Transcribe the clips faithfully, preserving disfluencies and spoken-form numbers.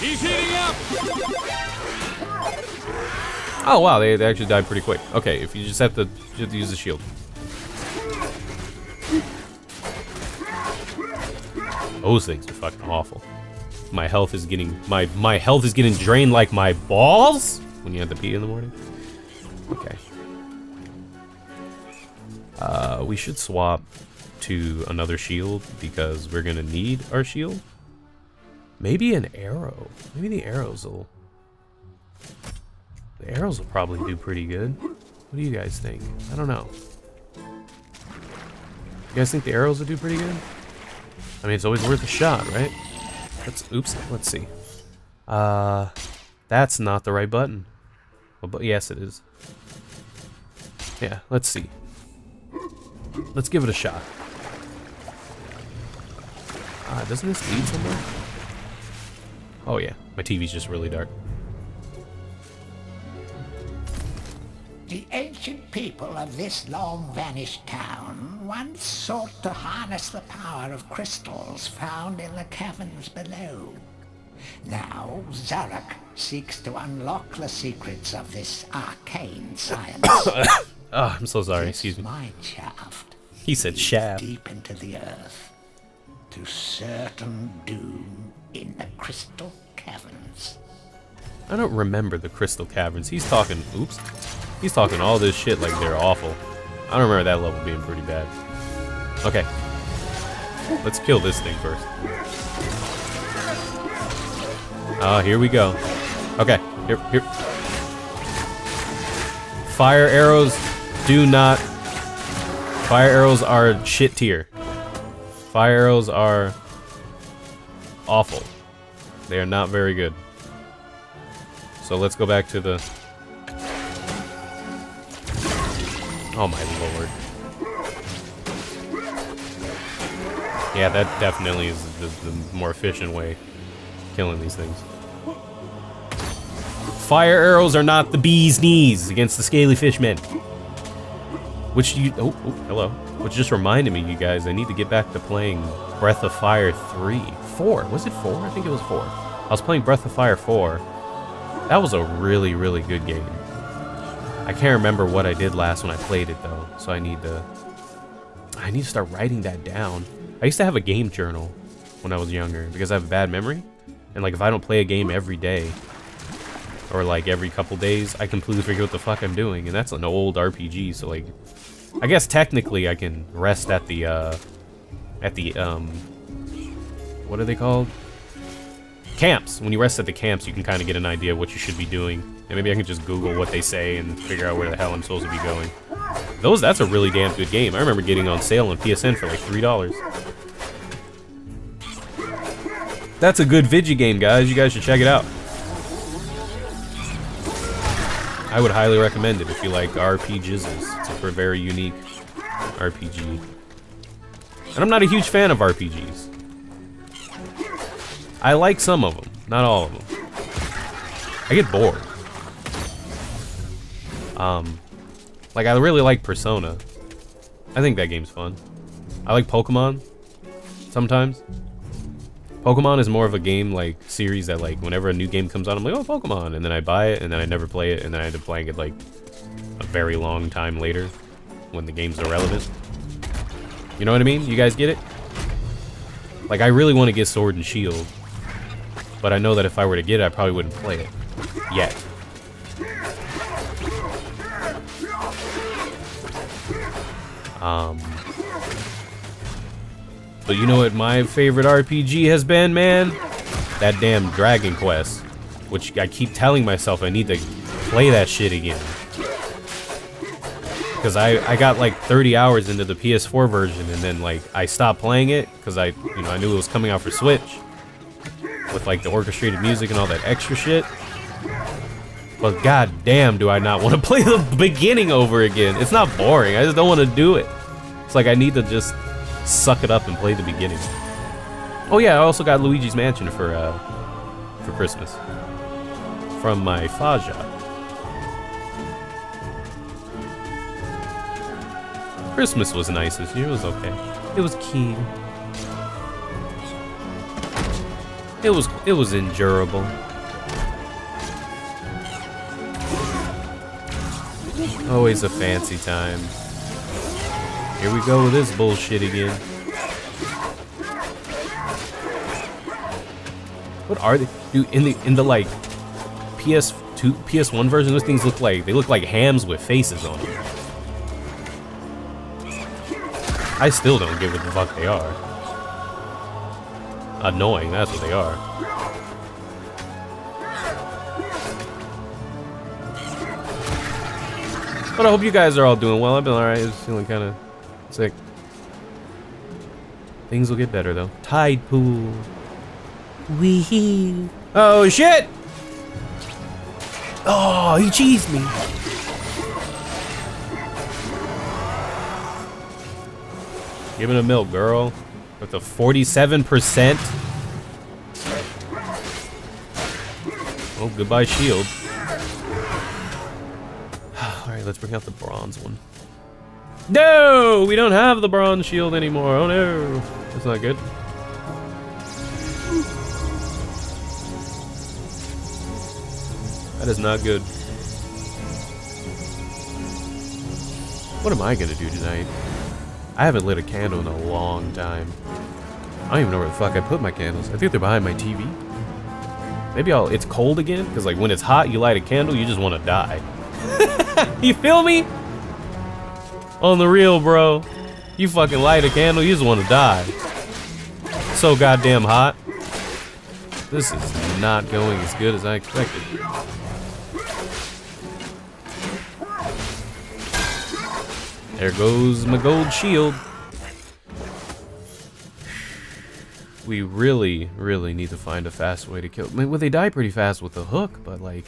He's heating up. Oh wow, they, they actually died pretty quick. Okay, if you just have to, just have to use the shield. Those things are fucking awful. My health is getting my my health is getting drained like my balls when you have to pee in the morning. Okay. Uh, we should swap to another shield because we're gonna need our shield. Maybe an arrow. Maybe the arrows will. The arrows will probably do pretty good. What do you guys think? I don't know. You guys think the arrows will do pretty good? I mean, it's always worth a shot, right? Let's, oops, let's see. Uh, that's not the right button. Well, but yes, it is. Yeah, let's see. Let's give it a shot. Ah, uh, doesn't this lead somewhere? Oh yeah, my T V's just really dark. The ancient people of this long-vanished town once sought to harness the power of crystals found in the caverns below. Now, Zarak seeks to unlock the secrets of this arcane science. Oh, I'm so sorry, excuse me. This mine shaft he said shaft. Deep into the earth, to certain doom in the crystal caverns. I don't remember the crystal caverns. He's talking, oops. He's talking all this shit like they're awful. I don't remember that level being pretty bad. Okay. Let's kill this thing first. Ah, uh, here we go. Okay. Here, here. Fire arrows do not... Fire arrows are shit tier. Fire arrows are... awful. They are not very good. So let's go back to the... Oh my lord. Yeah, that definitely is the, the more efficient way of killing these things. Fire arrows are not the bee's knees against the scaly fish men. Which you, oh, oh, hello. Which just reminded me, you guys, I need to get back to playing Breath of Fire three. four, was it four? I think it was four. I was playing Breath of Fire four. That was a really, really good game. I can't remember what I did last when I played it though, so I need to I need to start writing that down. I used to have a game journal when I was younger because I have a bad memory, and like if I don't play a game every day or like every couple days, I completely forget what the fuck I'm doing, and that's an old R P G, so like I guess technically I can rest at the uh at the um what are they called? Camps. When you rest at the camps, you can kind of get an idea of what you should be doing. And maybe I can just Google what they say and figure out where the hell I'm supposed to be going. Those, that's a really damn good game. I remember getting on sale on P S N for like three dollars. That's a good vidgy game, guys. You guys should check it out. I would highly recommend it if you like R P Gs. It's a very unique R P G. And I'm not a huge fan of R P Gs. I like some of them, not all of them. I get bored. Um, like I really like Persona. I think that game's fun. I like Pokemon sometimes. Pokemon is more of a game like series that like whenever a new game comes out, I'm like, oh, Pokemon, and then I buy it and then I never play it and then I end up playing it like a very long time later when the game's irrelevant. You know what I mean? You guys get it? Like I really want to get Sword and Shield. But I know that if I were to get it, I probably wouldn't play it yet. Um, but you know what my favorite R P G has been, man? That damn Dragon Quest, which I keep telling myself I need to play that shit again. Because I, I got like thirty hours into the P S four version, and then like I stopped playing it because I, you know, I knew it was coming out for Switch. With like the orchestrated music and all that extra shit. But goddamn, do I not want to play the beginning over again. It's not boring, I just don't want to do it. It's like I need to just suck it up and play the beginning. Oh yeah, I also got Luigi's Mansion for uh, for Christmas. From my Faja. Christmas was nice this year, it was okay. It was keen. It was it was endurable. Always a fancy time. Here we go with this bullshit again. What are they? Dude, in the in the like P S two, P S one version, those things look like they look like hams with faces on them. I still don't get what the fuck they are. Annoying, that's what they are. But I hope you guys are all doing well. I've been alright, it's feeling kinda sick. Things will get better though. Tide pool. Wee. Oh shit! Oh, he cheesed me. Give it a milk, girl. With the forty-seven percent. Oh, goodbye, shield. Alright, let's bring out the bronze one. No! We don't have the bronze shield anymore. Oh no. That's not good. That is not good. What am I gonna do tonight? I haven't lit a candle in a long time. I don't even know where the fuck I put my candles. I think they're behind my T V. Maybe I'll, it's cold again? Because like when it's hot, you light a candle, you just want to die. You feel me? On the real, bro. You fucking light a candle, you just want to die. It's so goddamn hot. This is not going as good as I expected. There goes my gold shield. We really, really need to find a fast way to kill. I mean, well, they die pretty fast with the hook, but like...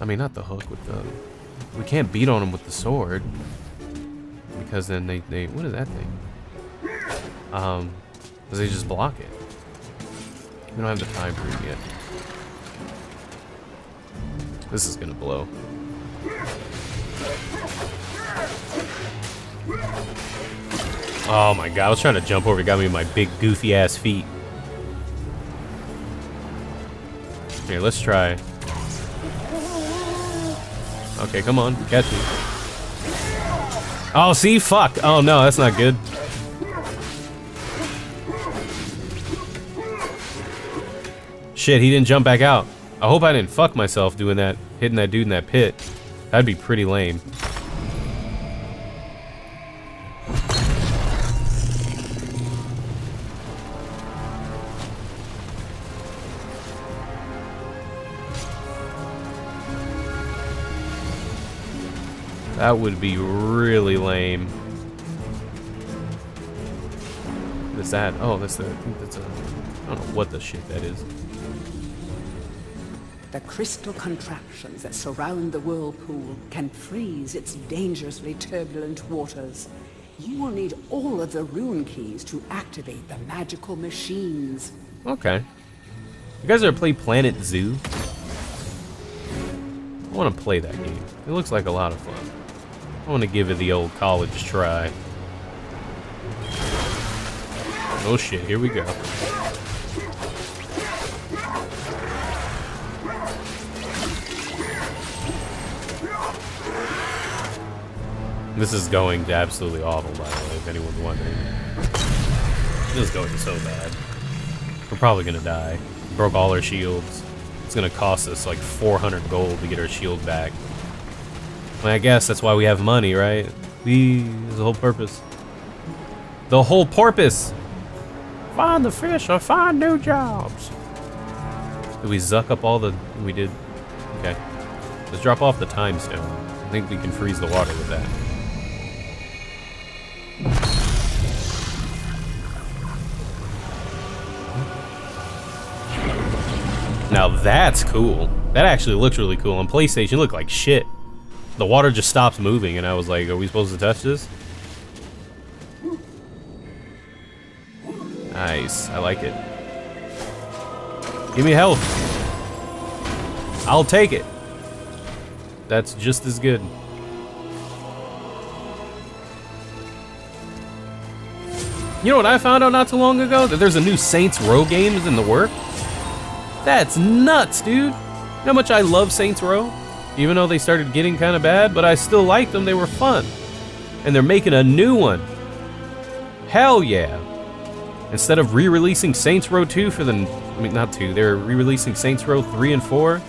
I mean, not the hook, with the... We can't beat on them with the sword. Because then they... they what is that thing? Um, because they just block it. We don't have the time for it yet. This is gonna blow. Oh my god, I was trying to jump over, it got me my big goofy ass feet. Here, let's try. Okay, come on, catch me. Oh, see? Fuck! Oh no, that's not good. Shit, he didn't jump back out. I hope I didn't fuck myself doing that, hitting that dude in that pit. That'd be pretty lame. That would be really lame. What is that? Oh, that's the, I think that's a, I don't know what the shit that is. The crystal contraptions that surround the whirlpool can freeze its dangerously turbulent waters. You will need all of the rune keys to activate the magical machines. Okay. You guys ever play Planet Zoo? I want to play that game. It looks like a lot of fun. I want to give it the old college try. Oh shit, here we go. This is going to absolutely awful, by the way, if anyone's wondering. This is going so bad. We're probably gonna die. Broke all our shields. It's gonna cost us like four hundred gold to get our shield back. I guess that's why we have money, right? We, is the whole purpose. The whole porpoise! Find the fish or find new jobs! Did we zuck up all the... we did? Okay. Let's drop off the time stone. I think we can freeze the water with that. Now that's cool. That actually looks really cool. On PlayStation, it looked like shit. The water just stops moving, and I was like, are we supposed to touch this? Nice, I like it. Give me health. I'll take it. That's just as good. You know what I found out not too long ago? That there's a new Saints Row game is in the work. That's nuts, dude. You know how much I love Saints Row? Even though they started getting kind of bad, but I still liked them, they were fun. And they're making a new one. Hell yeah. Instead of re-releasing Saints Row two for the, I mean not two, they're re-releasing Saints Row three and four.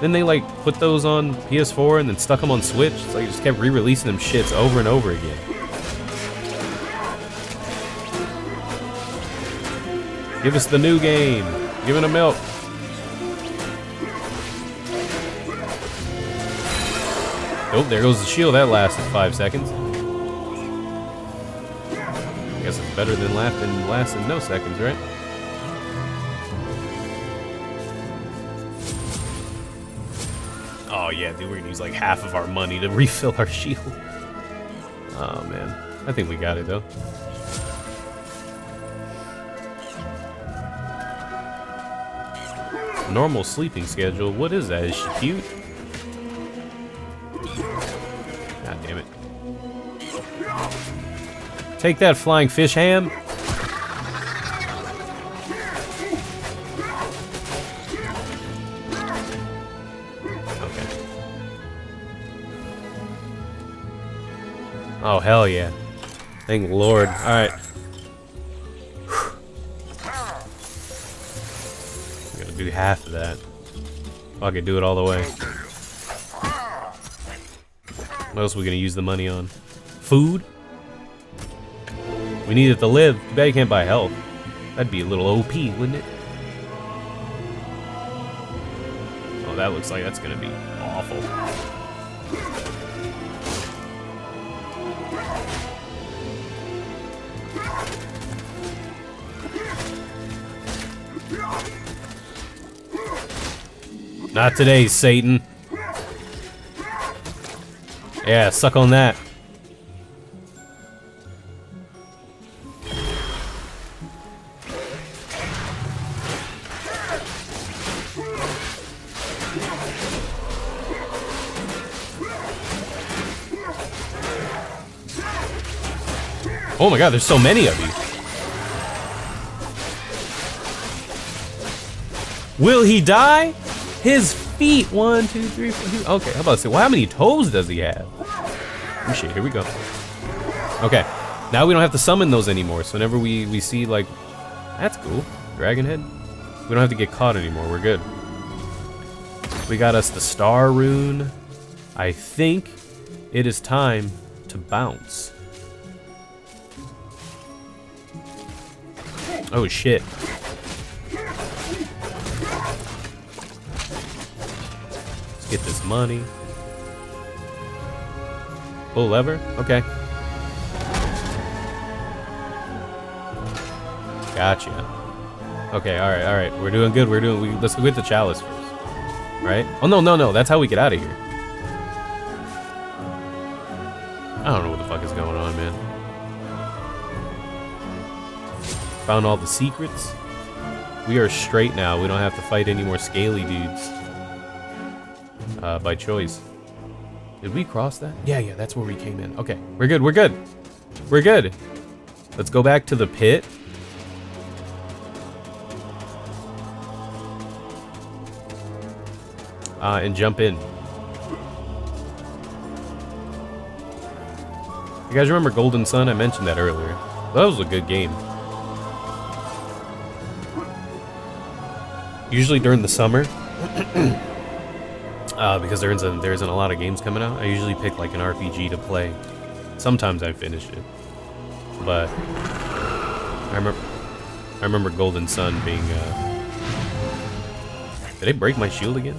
Then they like put those on P S four and then stuck them on Switch. So they just kept re-releasing them shits over and over again. Give us the new game. Give it a milk. Oh, there goes the shield. That lasted five seconds. I guess it's better than lasting, lasting no seconds, right? Oh yeah, dude, we're gonna use like half of our money to refill our shield. Oh man, I think we got it though. Normal sleeping schedule. What is that? Is she cute? God damn it. Take that, flying fish ham. Okay. Oh, hell yeah. Thank Lord. Alright. I'm gonna do half of that. I could do it all the way. What else are we gonna use the money on? Food? We need it to live. Too bad you can't buy health. That'd be a little O P, wouldn't it? Oh, that looks like that's gonna be awful. Not today, Satan. Yeah, suck on that. Oh my god, there's so many of you. Will he die? His feet, one, two, three, four, two. Okay, how about to say, well, how many toes does he have? Oh shit, here we go. Okay, now we don't have to summon those anymore, so whenever we, we see, like, that's cool, dragon head. We don't have to get caught anymore, we're good. We got us the star rune. I think it is time to bounce. Oh shit. Let's get this money. Pull lever? Okay. Gotcha. Okay, alright, alright. We're doing good, we're doing we, let's go get the chalice first. Right? Oh no, no, no, that's how we get out of here. I don't know what the fuck is going on, man. Found all the secrets. We are straight now, we don't have to fight any more scaly dudes. Uh, by choice. Did we cross that? Yeah, yeah, that's where we came in. Okay, we're good, we're good. We're good. Let's go back to the pit. Uh, and jump in. You guys remember Golden Sun? I mentioned that earlier. That was a good game. Usually during the summer. Uh, because there isn't, there isn't a lot of games coming out. I usually pick like an R P G to play. Sometimes I finish it. But I remember, I remember Golden Sun being, uh... Did they break my shield again?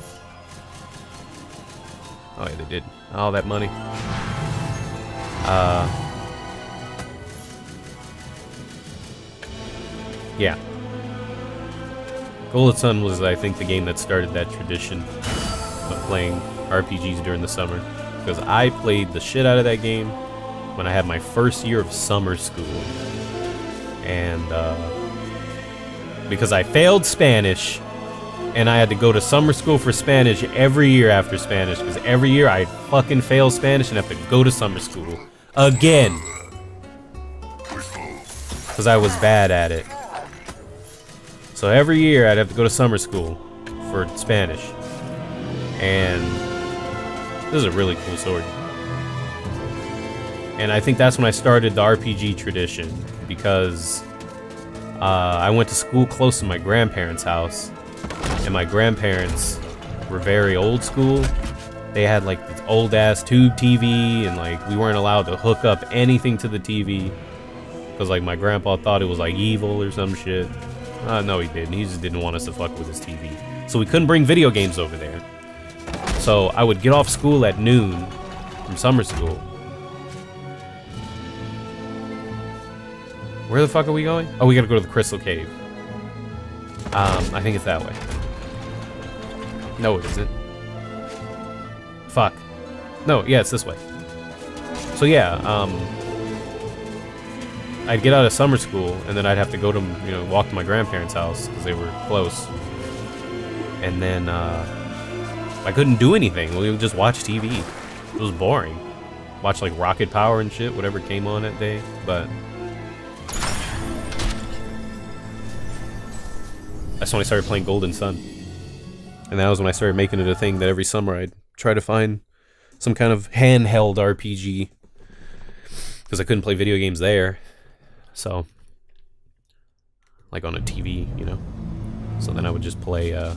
Oh yeah, they did. All that money. Uh... Yeah. Golden Sun was, I think, the game that started that tradition of playing R P Gs during the summer, because I played the shit out of that game when I had my first year of summer school, and uh, because I failed Spanish and I had to go to summer school for Spanish every year after Spanish, because every year I fucking fail Spanish and have to go to summer school again. because I was bad at it. So every year I'd have to go to summer school for Spanish. And this is a really cool sword. And I think that's when I started the R P G tradition, because uh, I went to school close to my grandparents' house, and my grandparents were very old school. They had like this old ass tube T V, and like we weren't allowed to hook up anything to the T V because like my grandpa thought it was like evil or some shit. Uh, no, he didn't. He just didn't want us to fuck with his T V. So we couldn't bring video games over there. So I would get off school at noon from summer school. Where the fuck are we going? Oh, we gotta go to the Crystal Cave. Um, I think it's that way. No, it isn't. Fuck. No, yeah, it's this way. So yeah, um... I'd get out of summer school, and then I'd have to go to, you know, walk to my grandparents' house, because they were close. And then, uh... I couldn't do anything. We would just watch T V. It was boring. Watch, like, Rocket Power and shit, whatever came on that day, but... That's when I started playing Golden Sun. And that was when I started making it a thing that every summer I'd try to find some kind of handheld R P G, because I couldn't play video games there. So, like on a T V, you know. So then I would just play uh,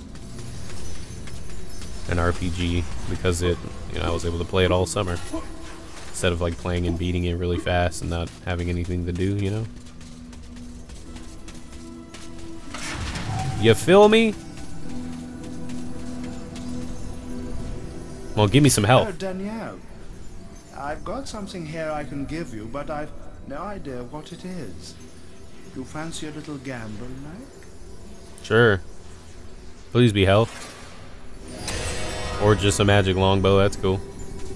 an R P G because it, you know, I was able to play it all summer instead of like playing and beating it really fast and not having anything to do, you know. You feel me? Well, give me some help. Oh, Danielle, I've got something here I can give you, but I've no idea what it is. You fancy a little gamble, Mike? Sure. Please be helped. Or just a magic longbow, that's cool.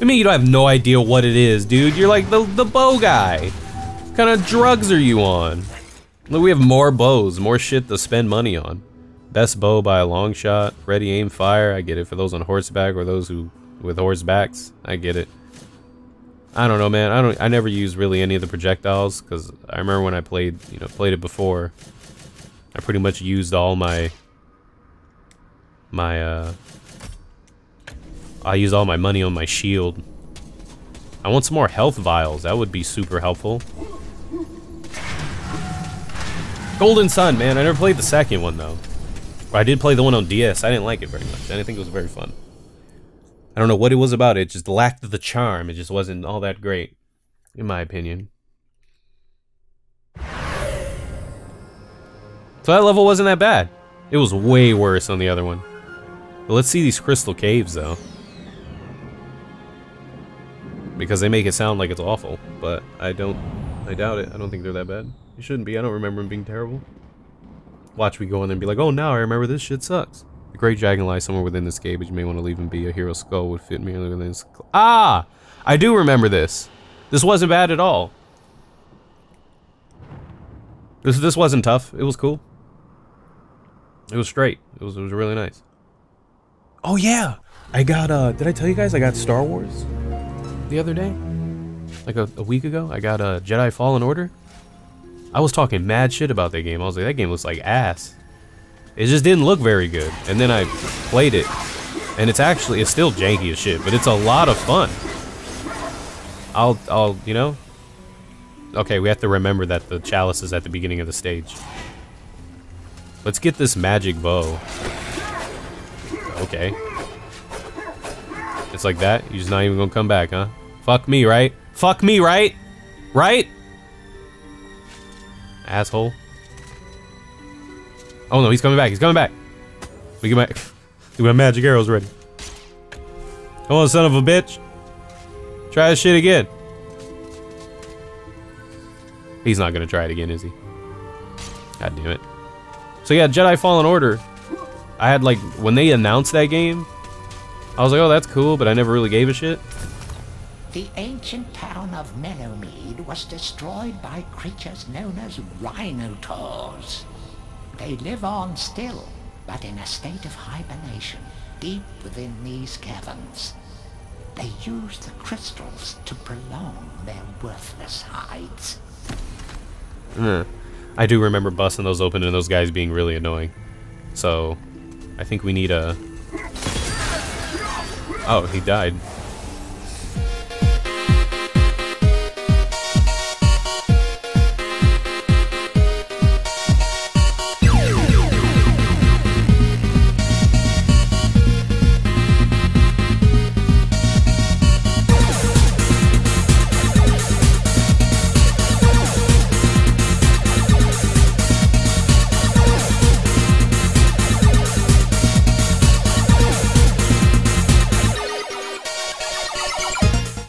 I mean, you don't have no idea what it is, dude. You're like the, the bow guy. What kind of drugs are you on? Look, we have more bows, more shit to spend money on. Best bow by a long shot. Ready, aim, fire. I get it for those on horseback or those who with horsebacks. I get it. I don't know, man. I don't. I never use really any of the projectiles because I remember when I played, you know, played it before. I pretty much used all my my. Uh, I used all my money on my shield. I want some more health vials. That would be super helpful. Golden Sun, man. I never played the second one though. I did play the one on D S. I didn't like it very much. I didn't think it was very fun. I don't know what it was about it. It just lacked the charm. It just wasn't all that great, in my opinion. So that level wasn't that bad. It was way worse on the other one. But let's see these crystal caves, though. Because they make it sound like it's awful, but I don't... I doubt it. I don't think they're that bad. It shouldn't be. I don't remember them being terrible. Watch me go in there and be like, oh, now I remember this shit sucks. The great dragon lies somewhere within this cave, but you may want to leave him be. A hero's skull would fit merely within this. Ah! I do remember this. This wasn't bad at all. This this wasn't tough. It was cool. It was straight. It was it was really nice. Oh yeah! I got uh did I tell you guys I got Star Wars the other day? Like a, a week ago? I got uh Jedi Fallen Order. I was talking mad shit about that game. I was like, that game looks like ass. It just didn't look very good. And then I played it. And it's actually, it's still janky as shit, but it's a lot of fun. I'll, I'll, you know? Okay, we have to remember that the chalice is at the beginning of the stage. Let's get this magic bow. Okay. It's like that? You're just not even gonna come back, huh? Fuck me, right? Fuck me, right? Right? Asshole. Oh no, he's coming back. He's coming back. We get back. We got magic arrows ready. Come on, son of a bitch. Try this shit again. He's not gonna try it again, is he? God damn it. So yeah, Jedi Fallen Order. I had like when they announced that game, I was like, oh, that's cool, but I never really gave a shit. The ancient town of Mellowmead was destroyed by creatures known as Rhinotaurs. They live on still, but in a state of hibernation deep within these caverns. They use the crystals to prolong their worthless hides. Mm. I do remember busting those open and those guys being really annoying. So I think we need a... Oh, he died.